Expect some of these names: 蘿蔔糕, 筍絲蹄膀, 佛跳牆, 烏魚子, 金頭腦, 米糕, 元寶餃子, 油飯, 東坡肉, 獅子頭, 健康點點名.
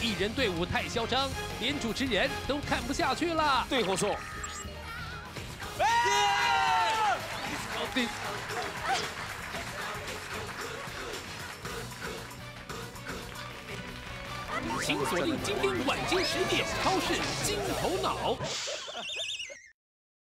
艺人队伍太嚣张，连主持人都看不下去了。对后送。对。请锁定今天晚间10点《超市金头脑》。